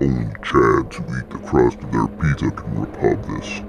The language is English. Only chads who eat the crust of their pizza can repub this.